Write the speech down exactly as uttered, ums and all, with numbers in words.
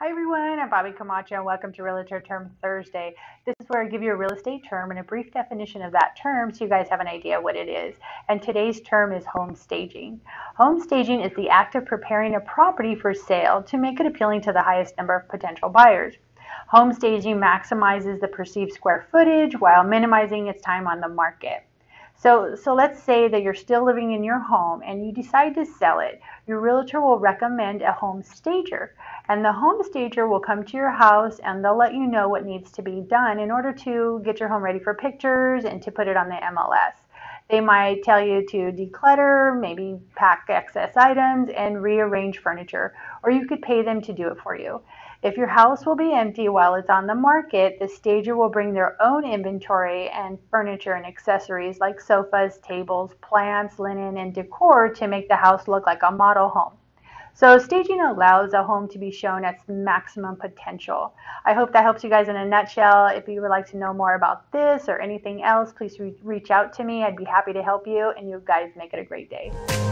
Hi everyone, I'm Bobbie Camacho and welcome to Realtor Term Thursday. This is where I give you a real estate term and a brief definition of that term so you guys have an idea what it is. And today's term is home staging. Home staging is the act of preparing a property for sale to make it appealing to the highest number of potential buyers. Home staging maximizes the perceived square footage while minimizing its time on the market. So, so let's say that you're still living in your home and you decide to sell it. Your realtor will recommend a home stager, and the home stager will come to your house and they'll let you know what needs to be done in order to get your home ready for pictures and to put it on the M L S. They might tell you to declutter, maybe pack excess items and rearrange furniture, or you could pay them to do it for you. If your house will be empty while it's on the market, the stager will bring their own inventory and furniture and accessories like sofas, tables, plants, linen, and decor to make the house look like a model home. So staging allows a home to be shown at its maximum potential. I hope that helps you guys in a nutshell. If you would like to know more about this or anything else, please re- reach out to me. I'd be happy to help you, and you guys make it a great day.